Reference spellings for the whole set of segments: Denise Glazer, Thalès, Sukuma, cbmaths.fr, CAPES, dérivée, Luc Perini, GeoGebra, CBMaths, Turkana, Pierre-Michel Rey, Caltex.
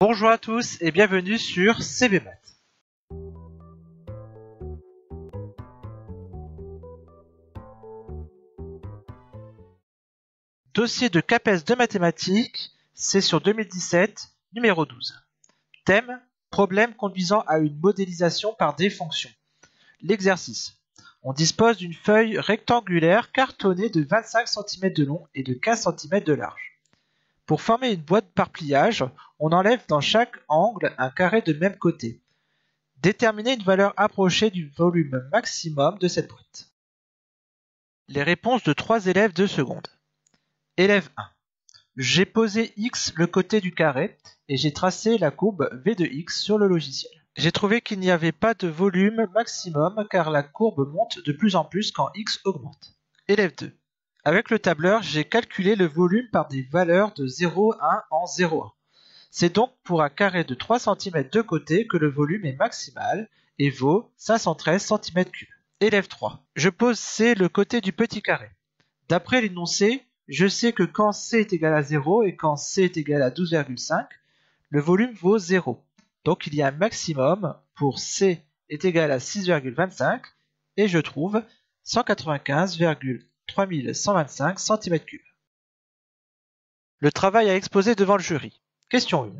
Bonjour à tous et bienvenue sur CBMaths. Dossier de CAPES de mathématiques, session 2017, numéro 12. Thème, problème conduisant à une modélisation par des fonctions. L'exercice. On dispose d'une feuille rectangulaire cartonnée de 25 cm de long et de 15 cm de large. Pour former une boîte par pliage, on enlève dans chaque angle un carré de même côté. Déterminez une valeur approchée du volume maximum de cette boîte. Les réponses de 3 élèves de seconde. Élève 1. J'ai posé X le côté du carré et j'ai tracé la courbe V de X sur le logiciel. J'ai trouvé qu'il n'y avait pas de volume maximum car la courbe monte de plus en plus quand X augmente. Élève 2. Avec le tableur, j'ai calculé le volume par des valeurs de 0,1 en 0,1. C'est donc pour un carré de 3 cm de côté que le volume est maximal et vaut 513 cm3. Élève 3. Je pose C le côté du petit carré. D'après l'énoncé, je sais que quand C est égal à 0 et quand C est égal à 12,5, le volume vaut 0. Donc il y a un maximum pour C est égal à 6,25 et je trouve 195,3125 cm3. Le travail à exposer devant le jury. Question 1.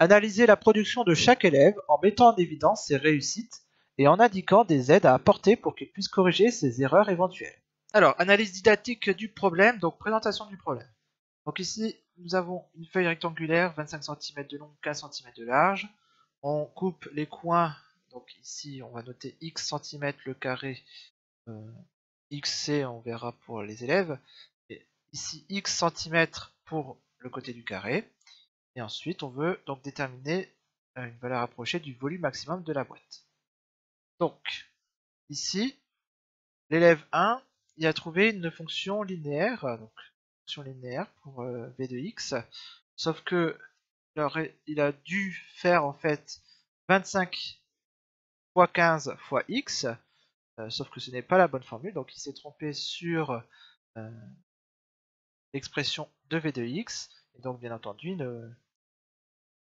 Analysez la production de chaque élève en mettant en évidence ses réussites et en indiquant des aides à apporter pour qu'il puisse corriger ses erreurs éventuelles. Alors, analyse didactique du problème, donc présentation du problème. Donc ici, nous avons une feuille rectangulaire, 25 cm de long, 15 cm de large. On coupe les coins, donc ici on va noter x cm le carré, XC, on verra pour les élèves, et ici X cm pour le côté du carré, et ensuite on veut donc déterminer une valeur approchée du volume maximum de la boîte. Donc ici, l'élève 1 il a trouvé une fonction linéaire, pour V de X, sauf que il a dû faire en fait 25 fois 15 fois X, sauf que ce n'est pas la bonne formule, donc il s'est trompé sur l'expression de V de X, et donc bien entendu il ne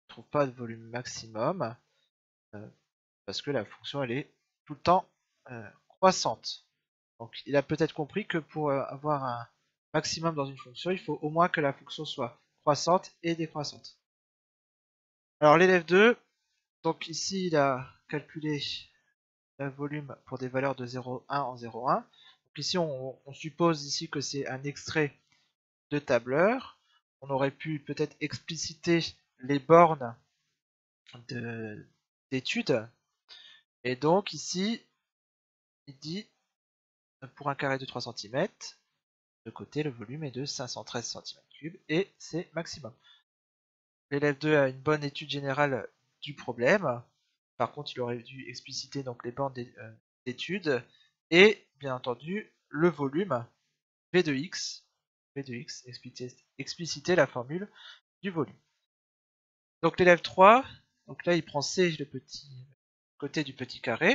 trouve pas de volume maximum, parce que la fonction elle est tout le temps croissante. Donc il a peut-être compris que pour avoir un maximum dans une fonction, il faut au moins que la fonction soit croissante et décroissante. Alors l'élève 2, donc ici il a calculé le volume pour des valeurs de 0,1 en 0,1. Donc ici on suppose ici que c'est un extrait de tableur. On aurait pu peut-être expliciter les bornes d'étude. Et donc ici, il dit pour un carré de 3 cm, de côté le volume est de 513 cm3 et c'est maximum. L'élève 2 a une bonne étude générale du problème. Par contre, il aurait dû expliciter donc les bornes d'étude et bien entendu le volume V de X. V de X, expliciter la formule du volume. Donc l'élève 3, donc là il prend C, le petit côté du petit carré,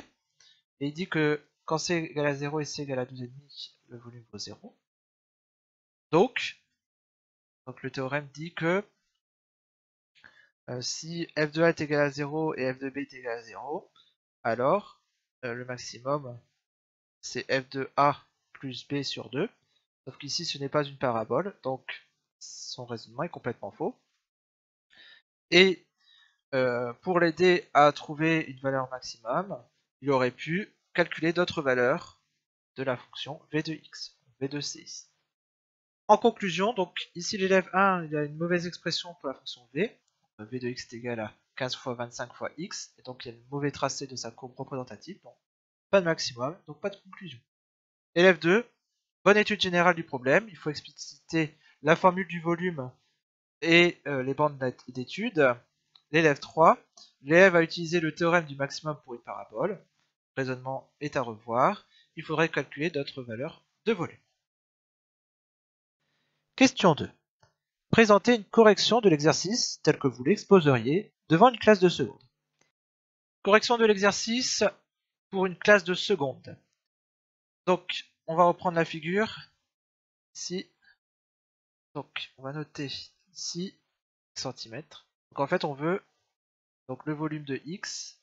et il dit que quand C est égal à 0 et C est égal à 12,5, le volume vaut 0. Donc le théorème dit que si f de a est égal à 0 et f de b est égal à 0, alors le maximum c'est f de a plus b sur 2. Sauf qu'ici ce n'est pas une parabole, donc son raisonnement est complètement faux. Et pour l'aider à trouver une valeur maximum, il aurait pu calculer d'autres valeurs de la fonction v de x, v de c ici. En conclusion, donc ici l'élève 1 il a une mauvaise expression pour la fonction v. V de x est égal à 15 fois 25 fois x, et donc il y a le mauvais tracé de sa courbe représentative, donc pas de maximum, donc pas de conclusion. Élève 2, bonne étude générale du problème, il faut expliciter la formule du volume et les bandes d'étude. L'élève 3, l'élève a utilisé le théorème du maximum pour une parabole, le raisonnement est à revoir, il faudrait calculer d'autres valeurs de volume. Question 2. Présentez une correction de l'exercice tel que vous l'exposeriez devant une classe de seconde. Correction de l'exercice pour une classe de seconde. Donc, on va reprendre la figure ici. Donc, on va noter ici cm. Donc en fait on veut donc le volume de x,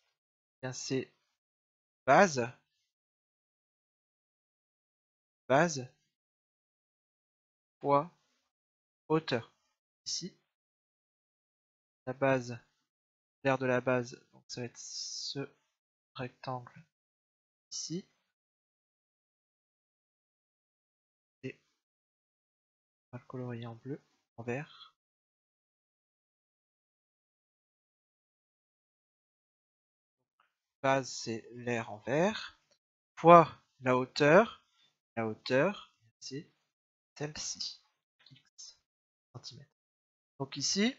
c'est base fois hauteur. Ici la base, l'aire de la base, donc ça va être ce rectangle ici, et on va le colorier en bleu, en vert. Base, c'est l'air en vert, fois la hauteur c'est celle-ci, x cm. Donc ici,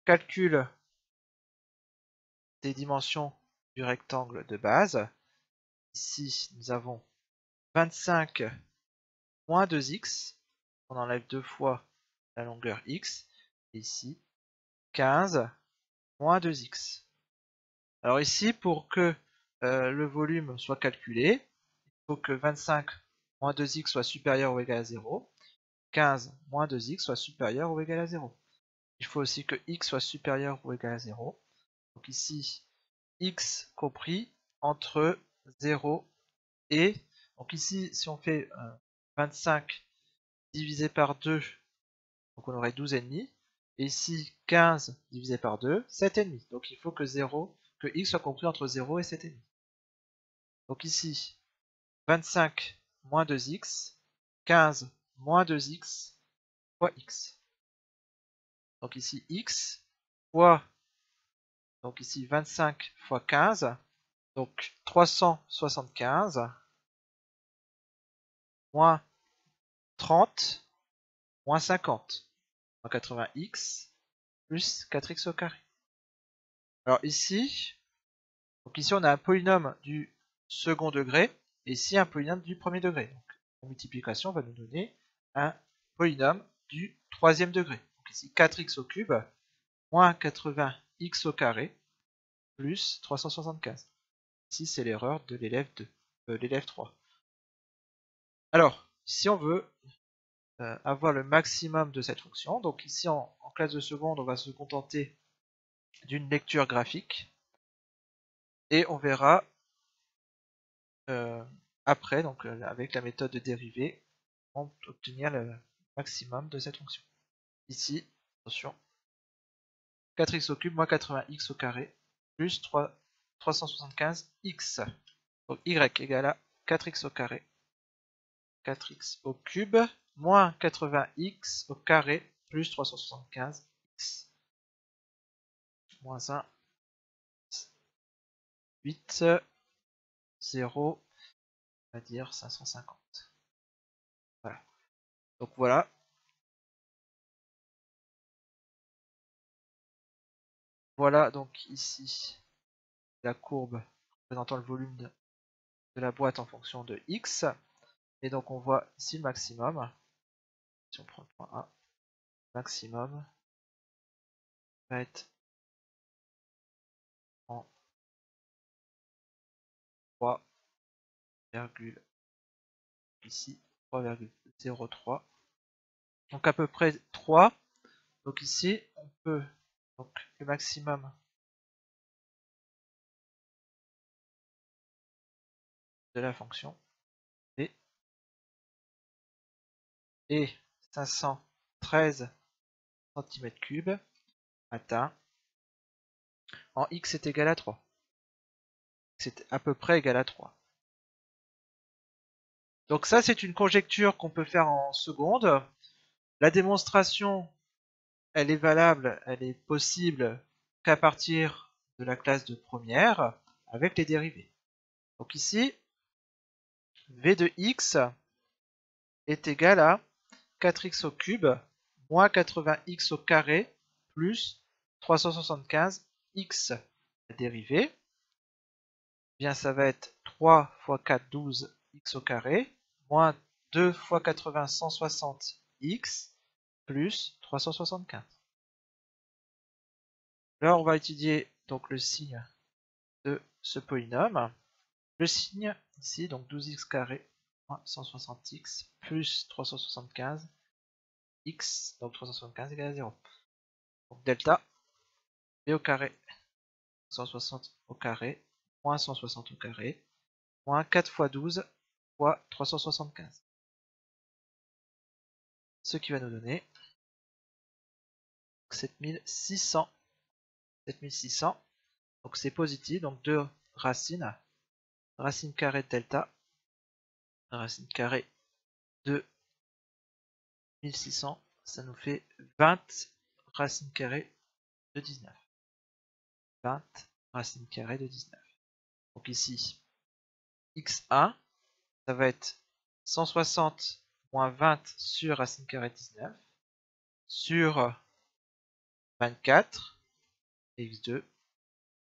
on calcule les dimensions du rectangle de base. Ici, nous avons 25 moins 2x, on enlève 2 fois la longueur x, et ici, 15 moins 2x. Alors ici, pour que le volume soit calculé, il faut que 25 moins 2x soit supérieur ou égal à 0, 15 moins 2x soit supérieur ou égal à 0. Il faut aussi que x soit supérieur ou égal à 0. Donc ici, x compris entre 0 et... Donc ici, si on fait 25 divisé par 2, donc on aurait 12,5. Et ici, 15 divisé par 2, 7,5. Donc il faut que que x soit compris entre 0 et 7,5. Donc ici, 25 moins 2x, 15 moins 2x fois x. Donc ici, x fois, donc ici 25 fois 15, donc 375 moins 30 moins 50, donc 80x plus 4x au carré. Alors ici, donc ici on a un polynôme du second degré et ici un polynôme du premier degré. Donc la multiplication va nous donner un polynôme du troisième degré. Donc ici 4x au cube moins 80x au carré plus 375. Ici c'est l'erreur de l'élève 3. Alors si on veut avoir le maximum de cette fonction, donc ici en classe de seconde on va se contenter d'une lecture graphique et on verra après, donc avec la méthode de dérivée, on peut obtenir le maximum de cette fonction. Ici, attention, 4x au cube moins 80x au carré plus 375x, donc y égale à 4x au carré, 4x au cube moins 80x au carré plus 375x. Moins 1, 8, 0, on va dire 550. Voilà. Donc voilà. Voilà donc ici la courbe représentant le volume de la boîte en fonction de x. Et donc on voit ici le maximum. Si on prend le point A, le maximum va être 3,03, donc à peu près 3. Donc ici on peut, donc le maximum de la fonction est 513 cm3 atteint en x est égal à 3. C'est à peu près égal à 3. Donc ça c'est une conjecture qu'on peut faire en seconde. La démonstration, elle est valable, elle est possible qu'à partir de la classe de première avec les dérivées. Donc ici, v de x est égal à 4x au cube moins 80x au carré plus 375x. La dérivée, bien ça va être 3 fois 4, 12 x au carré, moins 2 fois 80, 160 x, plus 375. Là, on va étudier donc le signe de ce polynôme. Le signe ici, donc 12x carré, moins 160 x, plus 375 x, donc 375 égale à 0. Donc delta b au carré 160 au carré moins 160 au carré moins 4 fois 12 fois 375. Ce qui va nous donner 7600. 7600. Donc c'est positif. Donc 2 racines. Racine carrée de delta. Racine carrée de 1600. Ça nous fait 20 racine carrée de 19. 20 racine carrée de 19. Donc ici, x1, ça va être 160 moins 20 sur racine carrée de 19 sur 24, x2,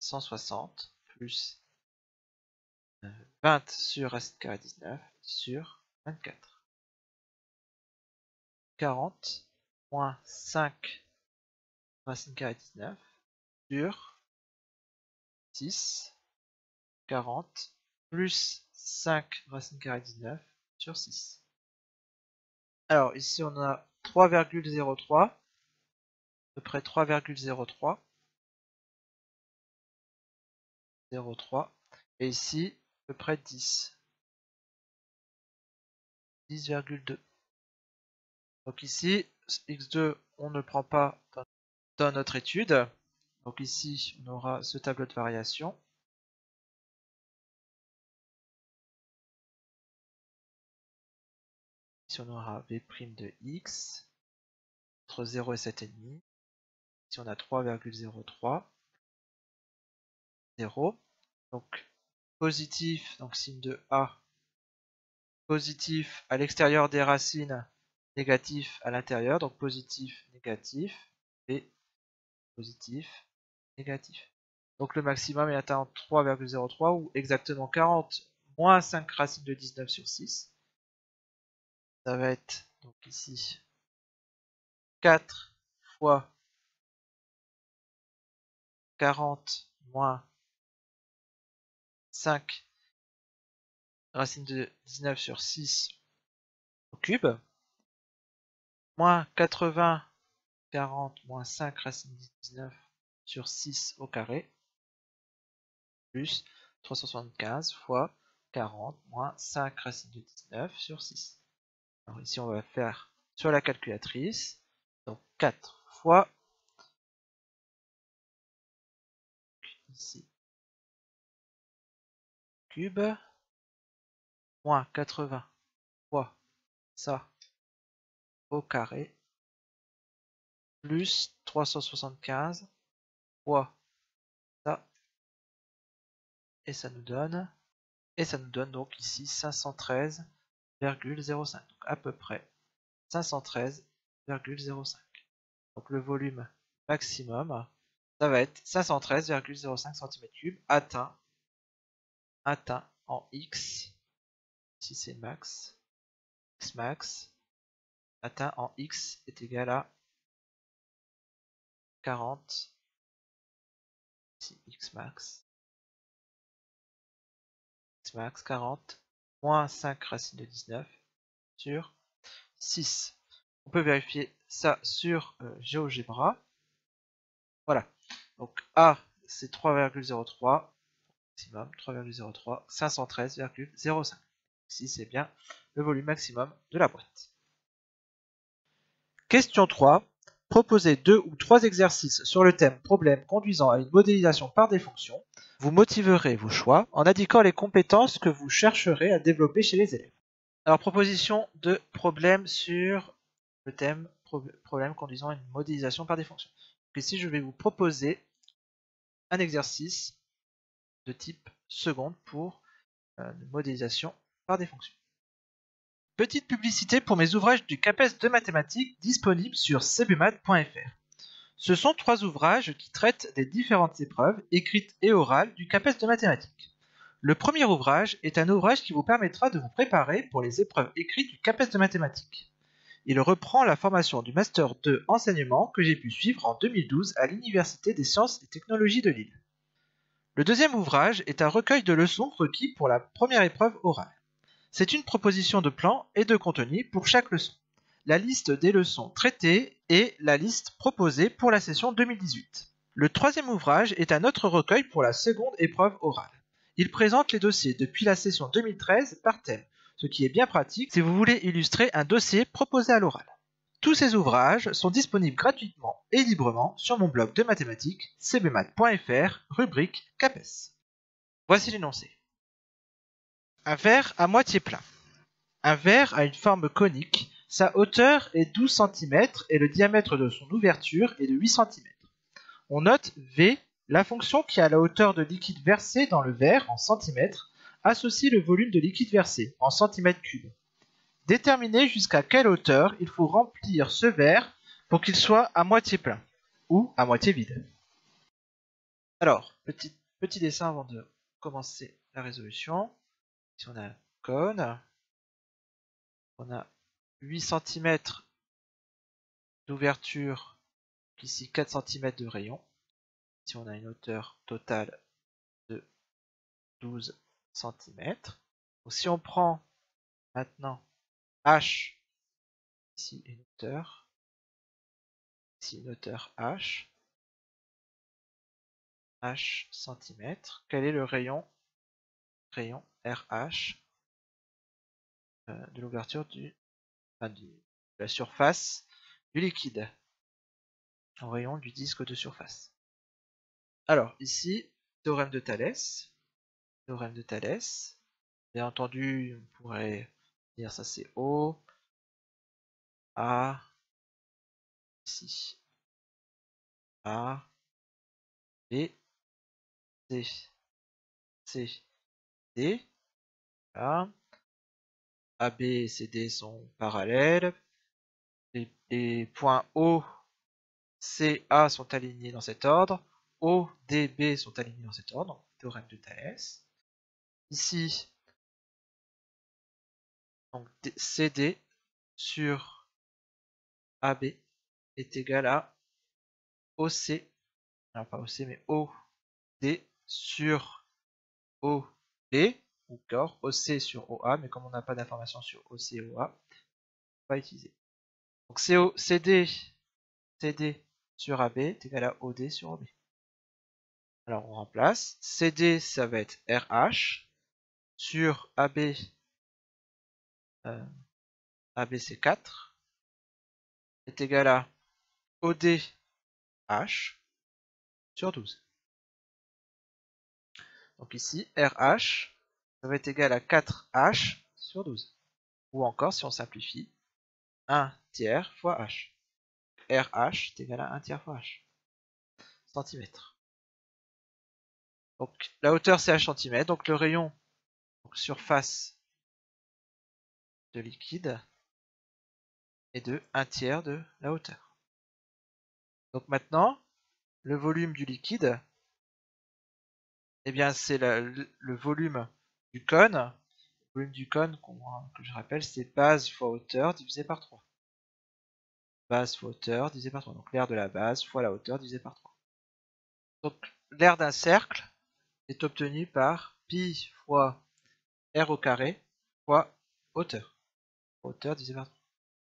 160 plus 20 sur racine carrée de 19 sur 24. 40 moins 5 racine carrée de 19 sur 6, 40 plus 5 racine carrée de 19 sur 6. Alors ici on a 3,03, à peu près 3,03, 0,3, et ici à peu près 10, 10,2. Donc ici, x2 on ne prend pas dans notre étude, donc ici on aura ce tableau de variation. On aura v' de x entre 0 et 7,5. Ici on a 3,03, 0, donc positif, donc signe de a, positif à l'extérieur des racines, négatif à l'intérieur, donc positif, négatif, et positif, négatif. Donc le maximum est atteint en 3,03 ou exactement 40 moins 5 racines de 19 sur 6. Ça va être donc ici 4 fois 40 moins 5 racine de 19 sur 6 au cube, moins 80, 40 moins 5 racine de 19 sur 6 au carré, plus 375 fois 40 moins 5 racine de 19 sur 6. Alors ici on va faire sur la calculatrice, donc 4 fois, ici, cube, moins 80 fois ça au carré, plus 375 fois ça, et ça nous donne donc ici 513,05, à peu près 513,05. Donc le volume maximum, ça va être 513,05 cm3 atteint en x, si c'est max, x max, atteint en x est égal à 40, ici x max 40, moins 5 racine de 19 sur 6. On peut vérifier ça sur GeoGebra. Voilà. Donc A, c'est 3,03, maximum 3,03, 513,05. Ici, c'est bien le volume maximum de la boîte. Question 3. Proposez 2 ou 3 exercices sur le thème problème conduisant à une modélisation par des fonctions. Vous motiverez vos choix en indiquant les compétences que vous chercherez à développer chez les élèves. Alors, proposition de problème sur le thème problème conduisant à une modélisation par des fonctions. Donc ici, je vais vous proposer un exercice de type seconde pour une modélisation par des fonctions. Petite publicité pour mes ouvrages du CAPES de mathématiques disponibles sur cbmaths.fr. Ce sont 3 ouvrages qui traitent des différentes épreuves, écrites et orales, du CAPES de mathématiques. Le premier ouvrage est un ouvrage qui vous permettra de vous préparer pour les épreuves écrites du CAPES de mathématiques. Il reprend la formation du Master 2 enseignement que j'ai pu suivre en 2012 à l'Université des sciences et technologies de Lille. Le deuxième ouvrage est un recueil de leçons requis pour la première épreuve orale. C'est une proposition de plan et de contenu pour chaque leçon. la liste des leçons traitées et la liste proposée pour la session 2018. Le troisième ouvrage est un autre recueil pour la seconde épreuve orale. Il présente les dossiers depuis la session 2013 par thème, ce qui est bien pratique si vous voulez illustrer un dossier proposé à l'oral. Tous ces ouvrages sont disponibles gratuitement et librement sur mon blog de mathématiques cbmaths.fr, rubrique CAPES. Voici l'énoncé. Un verre à moitié plein. Un verre a une forme conique, sa hauteur est 12 cm et le diamètre de son ouverture est de 8 cm. On note V, la fonction qui a la hauteur de liquide versé dans le verre en centimètres, associe le volume de liquide versé en centimètres cubes. Déterminer jusqu'à quelle hauteur il faut remplir ce verre pour qu'il soit à moitié plein ou à moitié vide. Alors, petit dessin avant de commencer la résolution. Ici on a un cône, on a 8 cm d'ouverture, ici 4 cm de rayon. Ici on a une hauteur totale de 12 cm. Donc, si on prend maintenant H, ici une hauteur H, H cm, quel est le rayon RH de l'ouverture de la surface du liquide, en rayon du disque de surface. Alors ici, théorème de Thalès, bien entendu on pourrait dire ça c'est O, A, ici, A, B, C, C, D, A, A, B et C, D sont parallèles, les points O, C, A sont alignés dans cet ordre, O, D, B sont alignés dans cet ordre, donc théorème de Thalès. Ici, donc CD sur AB est égal à OC, non pas OC mais OD sur OB, ou encore OC sur OA, mais comme on n'a pas d'informations sur OC et OA, on ne peut pas utiliser. Donc CD sur AB est égal à OD sur OB. Alors on remplace, CD ça va être RH sur AB, ABC4 est égal à ODH sur 12. Donc ici, RH, ça va être égal à 4H sur 12. Ou encore, si on simplifie, 1 tiers fois H. RH est égal à 1 tiers fois H. Centimètres. Donc la hauteur c'est H centimètres, donc le rayon, donc surface de liquide est de 1 tiers de la hauteur. Donc maintenant, le volume du liquide, eh bien c'est le volume du cône. Le volume du cône, que je rappelle, c'est base fois hauteur divisé par 3. Base fois hauteur divisé par 3. Donc l'aire de la base fois la hauteur divisé par 3. Donc l'aire d'un cercle est obtenue par pi fois r au carré fois hauteur. Hauteur divisé par 3.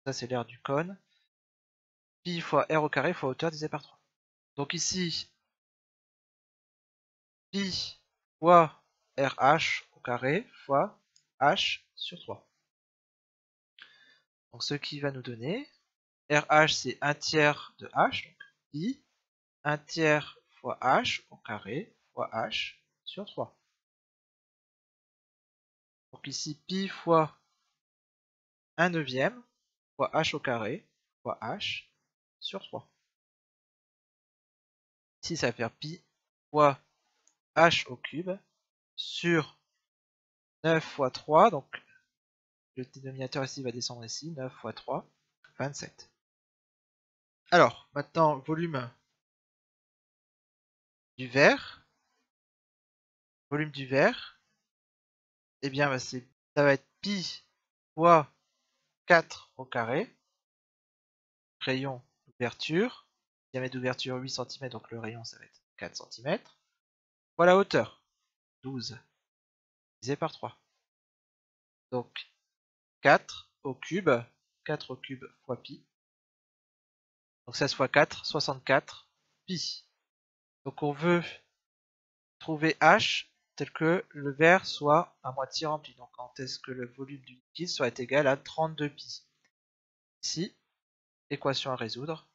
Ça c'est l'aire du cône. Pi fois r au carré fois hauteur divisé par 3. Donc ici, pi fois rh au carré fois h sur 3. Donc ce qui va nous donner, rh c'est 1 tiers de h, donc pi 1 tiers fois h au carré fois h sur 3. Donc ici pi fois 1 neuvième fois h au carré fois h sur 3. Ici ça va faire pi fois h au cube sur 9 fois 3, donc le dénominateur ici va descendre ici, 9 fois 3, 27. Alors maintenant volume du verre, et eh bien ça va être pi fois 4 au carré, rayon d'ouverture, diamètre d'ouverture 8 cm, donc le rayon ça va être 4 cm, fois la hauteur, 12, divisé par 3. Donc 4 au cube, 4 au cube fois pi. Donc 16 fois 4, 64 pi. Donc on veut trouver h tel que le verre soit à moitié rempli. Donc quand est-ce que le volume du liquide soit égal à 32 pi. Ici, équation à résoudre.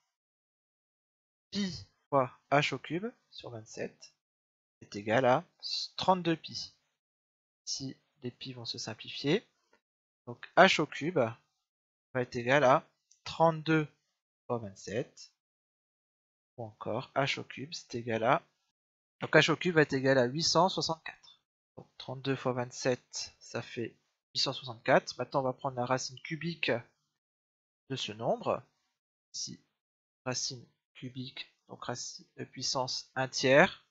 Pi fois h au cube sur 27 est égal à 32 pi. Ici, les pi vont se simplifier. Donc h au cube va être égal à 32 fois 27. Ou encore h au cube, c'est égal à... Donc h au cube va être égal à 864. Donc 32 fois 27, ça fait 864. Maintenant, on va prendre la racine cubique de ce nombre. Ici, racine cubique, donc racine de puissance 1 tiers.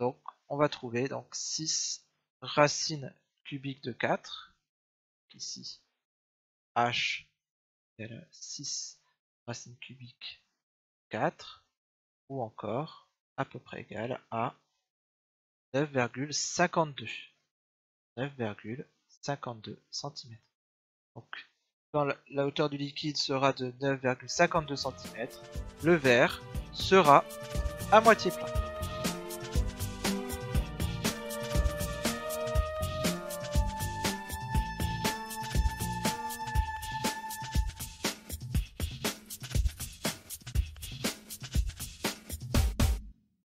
Donc on va trouver donc 6 racine cubique de 4. Ici, h égale 6 racine cubique 4, ou encore à peu près égal à 9,52 cm. Donc quand la hauteur du liquide sera de 9,52 cm, le verre sera à moitié plein.